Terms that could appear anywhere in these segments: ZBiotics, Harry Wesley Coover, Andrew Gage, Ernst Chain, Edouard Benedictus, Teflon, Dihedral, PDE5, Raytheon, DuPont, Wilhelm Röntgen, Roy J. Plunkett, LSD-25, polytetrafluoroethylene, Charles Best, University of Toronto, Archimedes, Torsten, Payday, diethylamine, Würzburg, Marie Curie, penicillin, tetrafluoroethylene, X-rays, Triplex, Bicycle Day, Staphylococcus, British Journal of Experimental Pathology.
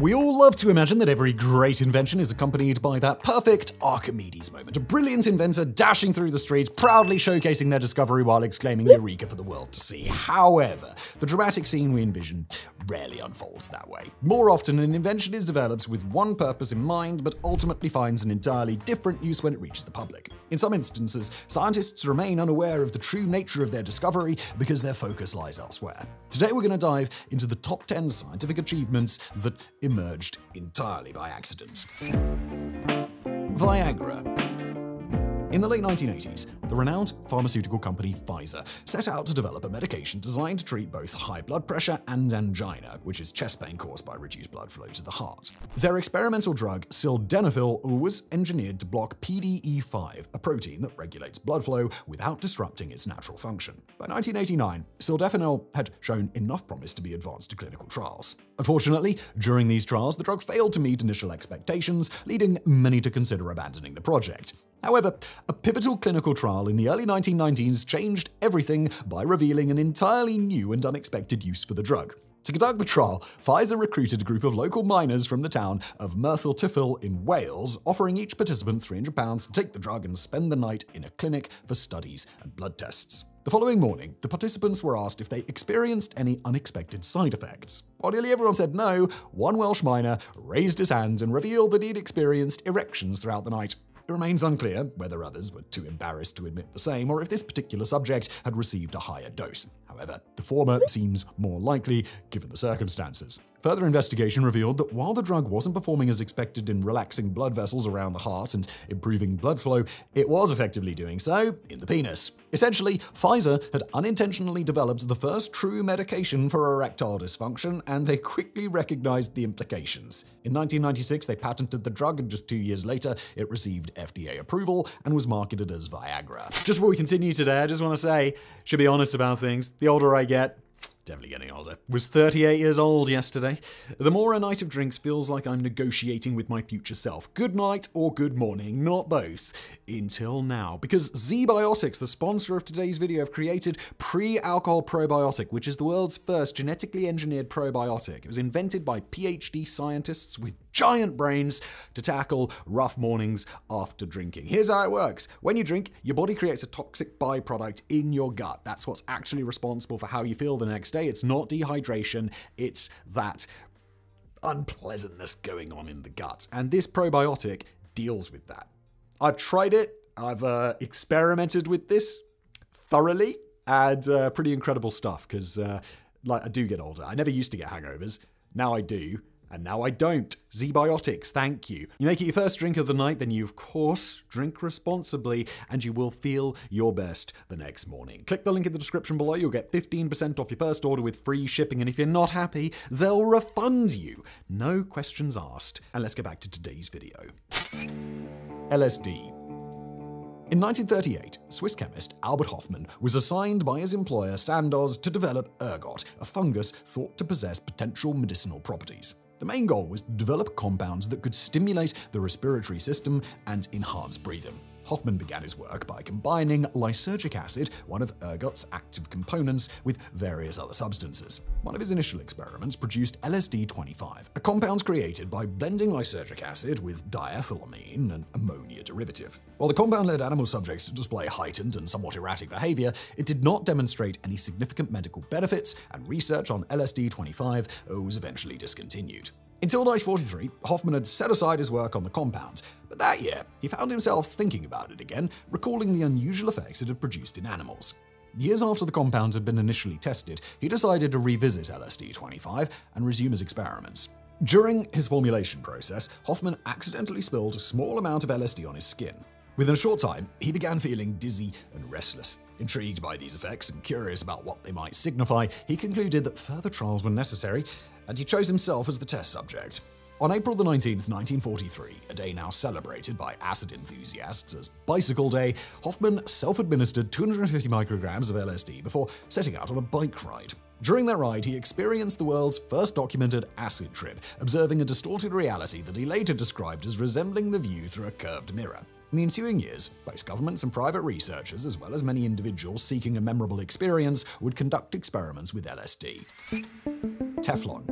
We all love to imagine that every great invention is accompanied by that perfect Archimedes moment, a brilliant inventor dashing through the streets, proudly showcasing their discovery while exclaiming Eureka for the world to see. However, the dramatic scene we envision rarely unfolds that way. More often, an invention is developed with one purpose in mind, but ultimately finds an entirely different use when it reaches the public. In some instances, scientists remain unaware of the true nature of their discovery because their focus lies elsewhere. Today, we're going to dive into the top 10 scientific achievements that emerged entirely by accident. Viagra. In the late 1980s, the renowned pharmaceutical company Pfizer set out to develop a medication designed to treat both high blood pressure and angina, which is chest pain caused by reduced blood flow to the heart. Their experimental drug, sildenafil, was engineered to block PDE5, a protein that regulates blood flow without disrupting its natural function. By 1989, sildenafil had shown enough promise to be advanced to clinical trials. Unfortunately, during these trials, the drug failed to meet initial expectations, leading many to consider abandoning the project. However, a pivotal clinical trial in the early 1990s changed everything by revealing an entirely new and unexpected use for the drug. To conduct the trial, Pfizer recruited a group of local miners from the town of Merthyr Tydfil in Wales, offering each participant £300 to take the drug and spend the night in a clinic for studies and blood tests. The following morning, the participants were asked if they experienced any unexpected side effects. While nearly everyone said no, one Welsh miner raised his hand and revealed that he'd experienced erections throughout the night. It remains unclear whether others were too embarrassed to admit the same or if this particular subject had received a higher dose. However, the former seems more likely given the circumstances. Further investigation revealed that while the drug wasn't performing as expected in relaxing blood vessels around the heart and improving blood flow, it was effectively doing so in the penis. Essentially, Pfizer had unintentionally developed the first true medication for erectile dysfunction, and they quickly recognized the implications. In 1996, they patented the drug, and just 2 years later, it received FDA approval and was marketed as Viagra. Just before we continue today, I just want to say, should be honest about things. The older I get, definitely getting older. Was 38 years old yesterday. The more a night of drinks feels like I'm negotiating with my future self. Good night or good morning, not both. Until now. Because ZBiotics, the sponsor of today's video, have created pre-alcohol probiotic, which is the world's first genetically engineered probiotic. It was invented by PhD scientists with giant brains to tackle rough mornings after drinking. Here's how it works. When you drink, your body creates a toxic byproduct in your gut. That's what's actually responsible for how you feel the next day. It's not dehydration, it's that unpleasantness going on in the gut. And this probiotic deals with that. I've tried it, I've experimented with this thoroughly, and pretty incredible stuff, because I do get older. I never used to get hangovers, now I do. And now I don't. ZBiotics, thank you. You make it your first drink of the night, then you, of course, drink responsibly, and you will feel your best the next morning. Click the link in the description below. You'll get 15% off your first order with free shipping, and if you're not happy, they'll refund you. No questions asked. And let's get back to today's video. LSD. In 1938, Swiss chemist Albert Hofmann was assigned by his employer Sandoz to develop ergot, a fungus thought to possess potential medicinal properties. The main goal was to develop compounds that could stimulate the respiratory system and enhance breathing. Hofmann began his work by combining lysergic acid, one of ergot's active components, with various other substances. One of his initial experiments produced LSD-25, a compound created by blending lysergic acid with diethylamine, an ammonia derivative. While the compound led animal subjects to display heightened and somewhat erratic behavior, it did not demonstrate any significant medical benefits, and research on LSD-25 was eventually discontinued. Until 1943, Hofmann had set aside his work on the compound, but that year he found himself thinking about it again, recalling the unusual effects it had produced in animals. Years after the compound had been initially tested, he decided to revisit LSD-25 and resume his experiments. During his formulation process, Hofmann accidentally spilled a small amount of LSD on his skin. Within a short time, he began feeling dizzy and restless. Intrigued by these effects and curious about what they might signify, he concluded that further trials were necessary, and he chose himself as the test subject. On April the 19th, 1943, a day now celebrated by acid enthusiasts as Bicycle Day, Hofmann self-administered 250 micrograms of LSD before setting out on a bike ride. During that ride, he experienced the world's first documented acid trip, observing a distorted reality that he later described as resembling the view through a curved mirror. In the ensuing years, both governments and private researchers, as well as many individuals seeking a memorable experience, would conduct experiments with LSD. Teflon.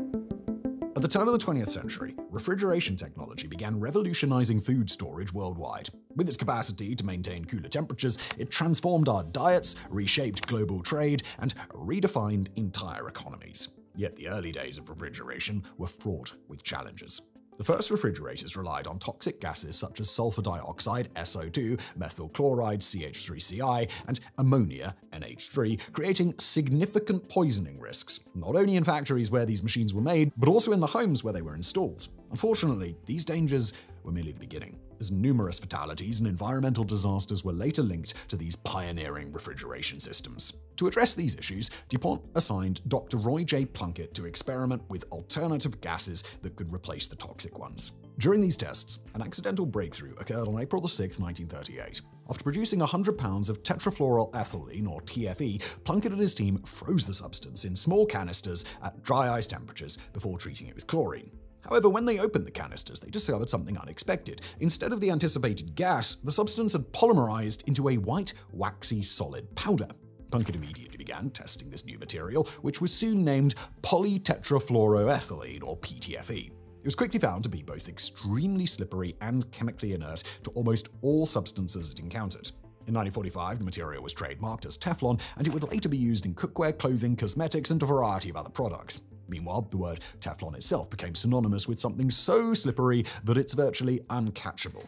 At the turn of the 20th century, refrigeration technology began revolutionizing food storage worldwide. With its capacity to maintain cooler temperatures, it transformed our diets, reshaped global trade, and redefined entire economies. Yet the early days of refrigeration were fraught with challenges. The first refrigerators relied on toxic gases such as sulfur dioxide, SO2, methyl chloride, CH3Ci, and ammonia, NH3, creating significant poisoning risks, not only in factories where these machines were made, but also in the homes where they were installed. Unfortunately, these dangers were merely the beginning, as numerous fatalities and environmental disasters were later linked to these pioneering refrigeration systems. To address these issues, DuPont assigned Dr. Roy J. Plunkett to experiment with alternative gases that could replace the toxic ones. During these tests, an accidental breakthrough occurred on April 6, 1938. After producing 100 pounds of tetrafluoroethylene, or TFE, Plunkett and his team froze the substance in small canisters at dry ice temperatures before treating it with chlorine. However, when they opened the canisters, they discovered something unexpected. Instead of the anticipated gas, the substance had polymerized into a white, waxy, solid powder. Plunkett immediately began testing this new material, which was soon named polytetrafluoroethylene, or PTFE. It was quickly found to be both extremely slippery and chemically inert to almost all substances it encountered. In 1945, the material was trademarked as Teflon, and it would later be used in cookware, clothing, cosmetics, and a variety of other products. Meanwhile, the word Teflon itself became synonymous with something so slippery that it's virtually uncatchable.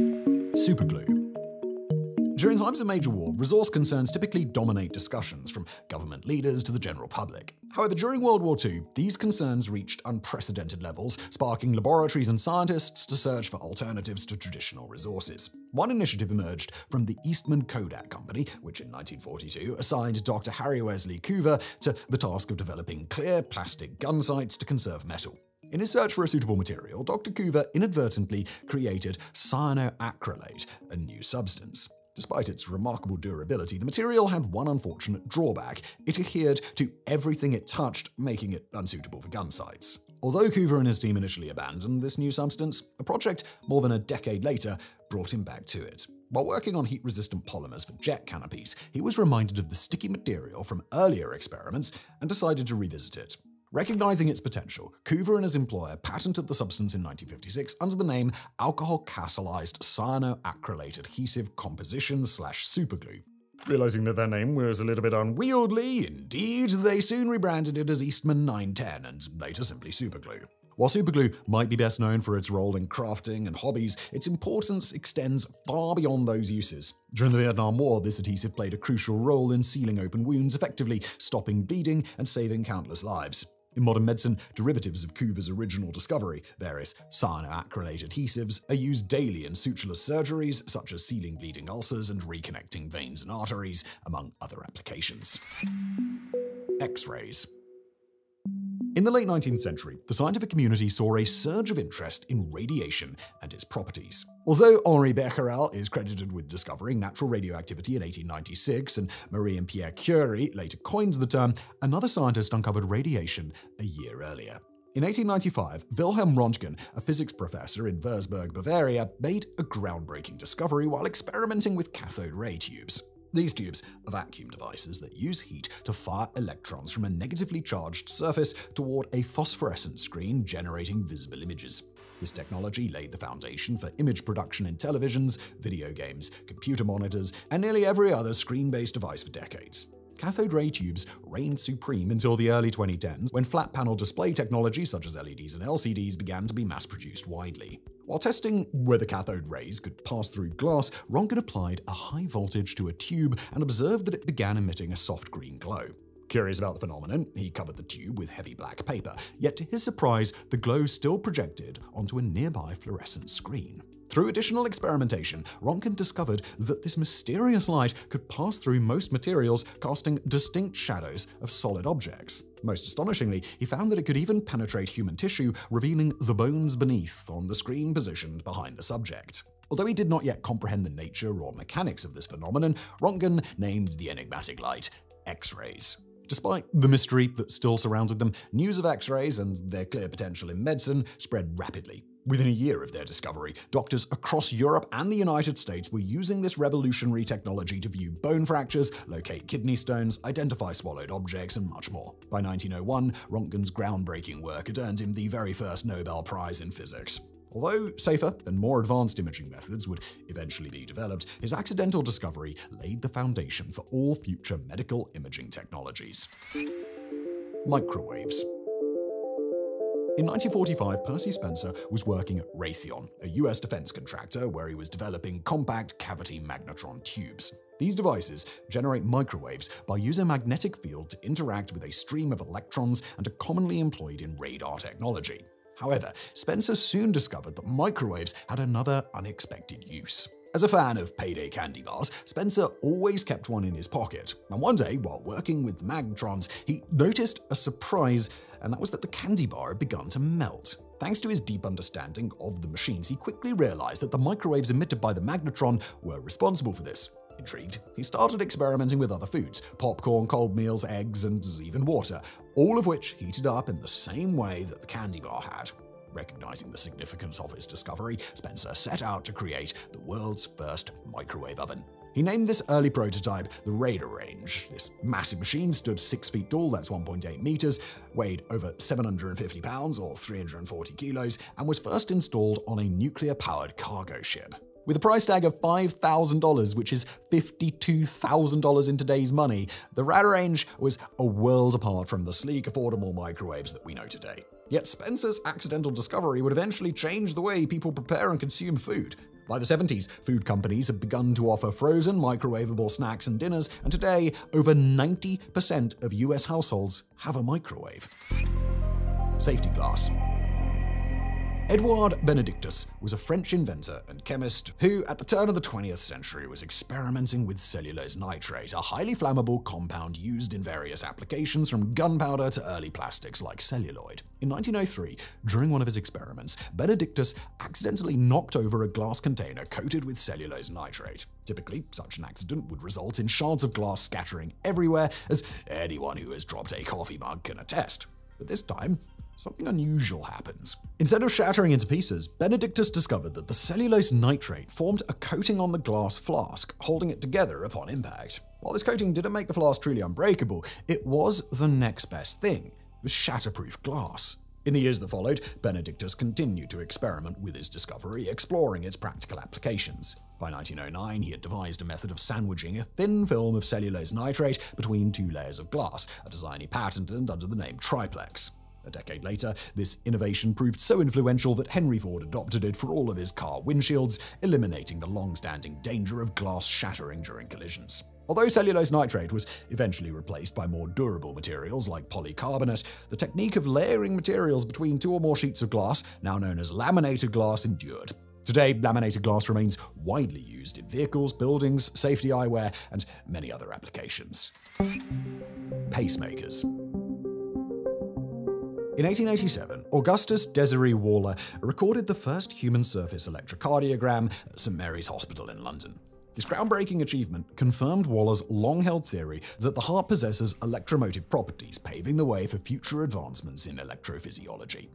Superglue. During times of major war, resource concerns typically dominate discussions, from government leaders to the general public. However, during World War II, these concerns reached unprecedented levels, sparking laboratories and scientists to search for alternatives to traditional resources. One initiative emerged from the Eastman Kodak Company, which in 1942 assigned Dr. Harry Wesley Coover to the task of developing clear plastic gun sights to conserve metal. In his search for a suitable material, Dr. Coover inadvertently created cyanoacrylate, a new substance. Despite its remarkable durability, the material had one unfortunate drawback: it adhered to everything it touched, making it unsuitable for gun sights. Although Coover and his team initially abandoned this new substance, a project more than a decade later brought him back to it. While working on heat-resistant polymers for jet canopies, he was reminded of the sticky material from earlier experiments and decided to revisit it. Recognizing its potential, Coover and his employer patented the substance in 1956 under the name alcohol-catalyzed cyanoacrylate adhesive composition/superglue. Realizing that their name was a little bit unwieldy, indeed, they soon rebranded it as Eastman 910 and later simply Superglue. While superglue might be best known for its role in crafting and hobbies, its importance extends far beyond those uses. During the Vietnam War, this adhesive played a crucial role in sealing open wounds, effectively stopping bleeding and saving countless lives. In modern medicine, derivatives of Coover's original discovery, various cyanoacrylate adhesives, are used daily in sutureless surgeries such as sealing bleeding ulcers and reconnecting veins and arteries, among other applications. X-rays. In the late 19th century, the scientific community saw a surge of interest in radiation and its properties. Although Henri Becquerel is credited with discovering natural radioactivity in 1896, and Marie and Pierre Curie later coined the term, another scientist uncovered radiation a year earlier. In 1895, Wilhelm Röntgen, a physics professor in Würzburg, Bavaria, made a groundbreaking discovery while experimenting with cathode ray tubes. These tubes are vacuum devices that use heat to fire electrons from a negatively charged surface toward a phosphorescent screen, generating visible images. This technology laid the foundation for image production in televisions, video games, computer monitors, and nearly every other screen-based device for decades. Cathode ray tubes reigned supreme until the early 2010s, when flat-panel display technology such as LEDs and LCDs began to be mass-produced widely. While testing whether cathode rays could pass through glass, Röntgen applied a high voltage to a tube and observed that it began emitting a soft green glow. Curious about the phenomenon, he covered the tube with heavy black paper, yet to his surprise, the glow still projected onto a nearby fluorescent screen. Through additional experimentation, Röntgen discovered that this mysterious light could pass through most materials, casting distinct shadows of solid objects. Most astonishingly, he found that it could even penetrate human tissue, revealing the bones beneath on the screen positioned behind the subject. Although he did not yet comprehend the nature or mechanics of this phenomenon, Röntgen named the enigmatic light X-rays. Despite the mystery that still surrounded them, news of X-rays and their clear potential in medicine spread rapidly. Within a year of their discovery, doctors across Europe and the United States were using this revolutionary technology to view bone fractures, locate kidney stones, identify swallowed objects, and much more. By 1901, Röntgen's groundbreaking work had earned him the very first Nobel Prize in physics. Although safer and more advanced imaging methods would eventually be developed, his accidental discovery laid the foundation for all future medical imaging technologies. Microwaves. In 1945, Percy Spencer was working at Raytheon, a US defense contractor where he was developing compact cavity magnetron tubes. These devices generate microwaves by using a magnetic field to interact with a stream of electrons and are commonly employed in radar technology. However, Spencer soon discovered that microwaves had another unexpected use. As a fan of Payday candy bars, Spencer always kept one in his pocket. And one day, while working with the magnetrons, he noticed a surprise, and that was that the candy bar had begun to melt. Thanks to his deep understanding of the machines, he quickly realized that the microwaves emitted by the magnetron were responsible for this. Intrigued, he started experimenting with other foods – popcorn, cold meals, eggs, and even water – all of which heated up in the same way that the candy bar had. Recognizing the significance of his discovery, Spencer set out to create the world's first microwave oven. He named this early prototype the Radar Range. This massive machine stood 6 feet tall, that's 1.8 meters, weighed over 750 pounds or 340 kilos, and was first installed on a nuclear-powered cargo ship. With a price tag of $5,000, which is $52,000 in today's money, the Radar Range was a world apart from the sleek, affordable microwaves that we know today. Yet Spencer's accidental discovery would eventually change the way people prepare and consume food. By the 70s, food companies had begun to offer frozen, microwavable snacks and dinners, and today, over 90% of US households have a microwave. Safety glass. Edouard Benedictus was a French inventor and chemist who, at the turn of the 20th century, was experimenting with cellulose nitrate, a highly flammable compound used in various applications from gunpowder to early plastics like celluloid. In 1903, during one of his experiments, Benedictus accidentally knocked over a glass container coated with cellulose nitrate. Typically, such an accident would result in shards of glass scattering everywhere, as anyone who has dropped a coffee mug can attest. But this time, something unusual happens. Instead of shattering into pieces, Benedictus discovered that the cellulose nitrate formed a coating on the glass flask, holding it together upon impact. While this coating didn't make the flask truly unbreakable, it was the next best thing. It was shatterproof glass. In the years that followed, Benedictus continued to experiment with his discovery, exploring its practical applications. By 1909, he had devised a method of sandwiching a thin film of cellulose nitrate between two layers of glass, a design he patented under the name triplex. A decade later, this innovation proved so influential that Henry Ford adopted it for all of his car windshields, eliminating the long-standing danger of glass shattering during collisions. Although cellulose nitrate was eventually replaced by more durable materials like polycarbonate, the technique of layering materials between two or more sheets of glass, now known as laminated glass, endured. Today, laminated glass remains widely used in vehicles, buildings, safety eyewear, and many other applications. Pacemakers. In 1887, Augustus Desiree Waller recorded the first human surface electrocardiogram at St. Mary's Hospital in London. This groundbreaking achievement confirmed Waller's long-held theory that the heart possesses electromotive properties, paving the way for future advancements in electrophysiology.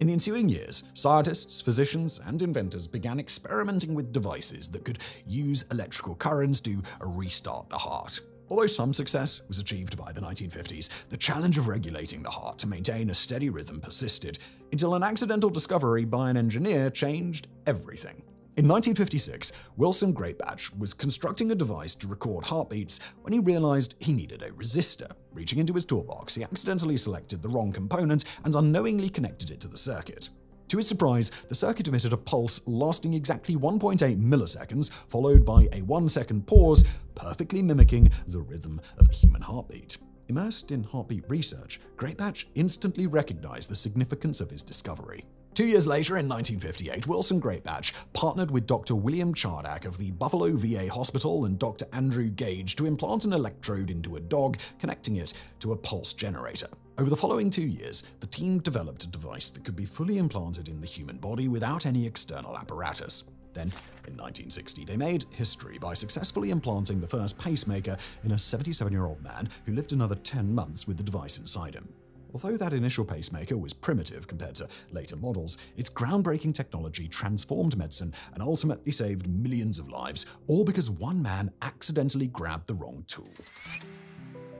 In the ensuing years, scientists, physicians, and inventors began experimenting with devices that could use electrical currents to restart the heart. Although some success was achieved by the 1950s, the challenge of regulating the heart to maintain a steady rhythm persisted, until an accidental discovery by an engineer changed everything. In 1956, Wilson Greatbatch was constructing a device to record heartbeats when he realized he needed a resistor. Reaching into his toolbox, he accidentally selected the wrong component and unknowingly connected it to the circuit. To his surprise, the circuit emitted a pulse lasting exactly 1.8 milliseconds, followed by a 1-second pause, perfectly mimicking the rhythm of a human heartbeat. Immersed in heartbeat research, Greatbatch instantly recognized the significance of his discovery. 2 years later, in 1958, Wilson Greatbatch partnered with Dr. William Chardak of the Buffalo VA Hospital and Dr. Andrew Gage to implant an electrode into a dog, connecting it to a pulse generator. Over the following 2 years, the team developed a device that could be fully implanted in the human body without any external apparatus. Then, in 1960, they made history by successfully implanting the first pacemaker in a 77-year-old man who lived another 10 months with the device inside him. Although that initial pacemaker was primitive compared to later models, its groundbreaking technology transformed medicine and ultimately saved millions of lives, all because one man accidentally grabbed the wrong tool.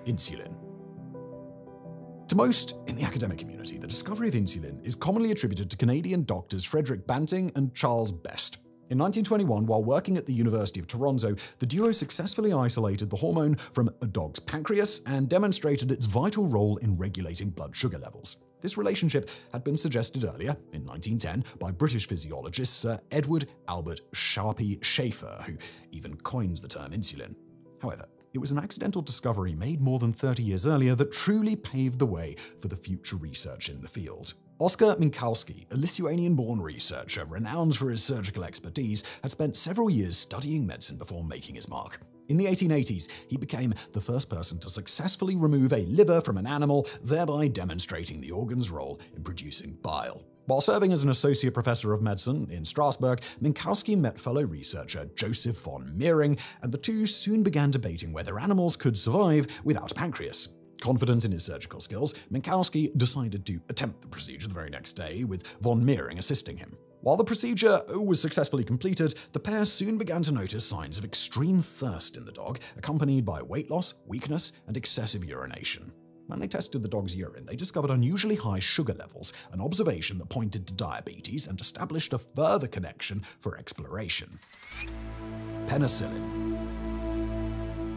Insulin. To most in the academic community, the discovery of insulin is commonly attributed to Canadian doctors Frederick Banting and Charles Best. In 1921, while working at the University of Toronto, the duo successfully isolated the hormone from a dog's pancreas and demonstrated its vital role in regulating blood sugar levels. This relationship had been suggested earlier, in 1910, by British physiologist Sir Edward Albert Sharpie Schaefer, who even coins the term insulin. However, it was an accidental discovery made more than 30 years earlier that truly paved the way for the future research in the field. Oskar Minkowski, a Lithuanian-born researcher renowned for his surgical expertise, had spent several years studying medicine before making his mark. In the 1880s, he became the first person to successfully remove a liver from an animal, thereby demonstrating the organ's role in producing bile. While serving as an associate professor of medicine in Strasbourg, Minkowski met fellow researcher Joseph von Meering, and the two soon began debating whether animals could survive without a pancreas. Confident in his surgical skills, Minkowski decided to attempt the procedure the very next day, with von Meering assisting him. While the procedure was successfully completed, the pair soon began to notice signs of extreme thirst in the dog, accompanied by weight loss, weakness, and excessive urination. When they tested the dog's urine, they discovered unusually high sugar levels, an observation that pointed to diabetes and established a further connection for exploration. Penicillin.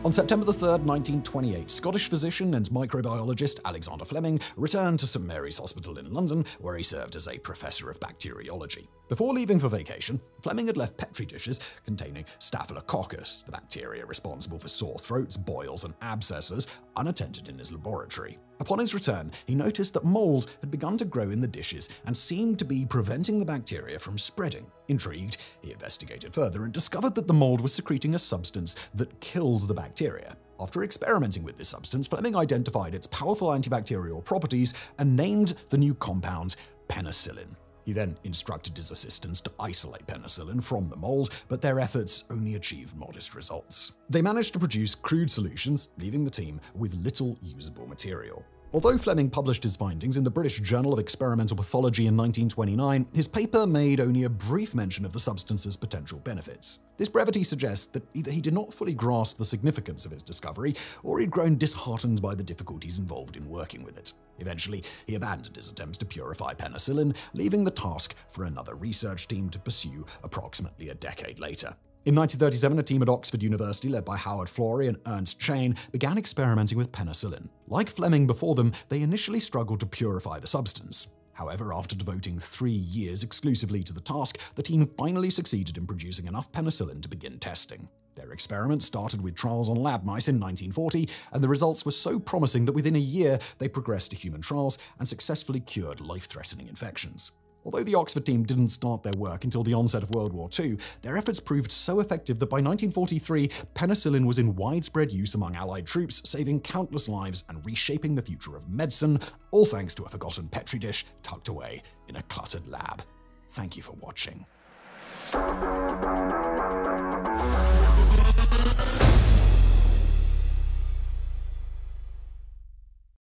On September 3, 1928, Scottish physician and microbiologist Alexander Fleming returned to St. Mary's Hospital in London, where he served as a professor of bacteriology. Before leaving for vacation, Fleming had left petri dishes containing Staphylococcus, the bacteria responsible for sore throats, boils, and abscesses, unattended in his laboratory. Upon his return, he noticed that mold had begun to grow in the dishes and seemed to be preventing the bacteria from spreading. Intrigued, he investigated further and discovered that the mold was secreting a substance that killed the bacteria. After experimenting with this substance, Fleming identified its powerful antibacterial properties and named the new compound penicillin. He then instructed his assistants to isolate penicillin from the mold, but their efforts only achieved modest results. They managed to produce crude solutions, leaving the team with little usable material. Although Fleming published his findings in the British Journal of Experimental Pathology in 1929, his paper made only a brief mention of the substance's potential benefits. This brevity suggests that either he did not fully grasp the significance of his discovery, or he'd grown disheartened by the difficulties involved in working with it. Eventually, he abandoned his attempts to purify penicillin, leaving the task for another research team to pursue approximately a decade later. In 1937, a team at Oxford University led by Howard Florey and Ernst Chain began experimenting with penicillin. Like Fleming before them, they initially struggled to purify the substance. However, after devoting 3 years exclusively to the task, the team finally succeeded in producing enough penicillin to begin testing. Their experiment started with trials on lab mice in 1940, and the results were so promising that within a year they progressed to human trials and successfully cured life-threatening infections. Although the Oxford team didn't start their work until the onset of World War II, their efforts proved so effective that by 1943, penicillin was in widespread use among Allied troops, saving countless lives and reshaping the future of medicine, all thanks to a forgotten petri dish tucked away in a cluttered lab. Thank you for watching.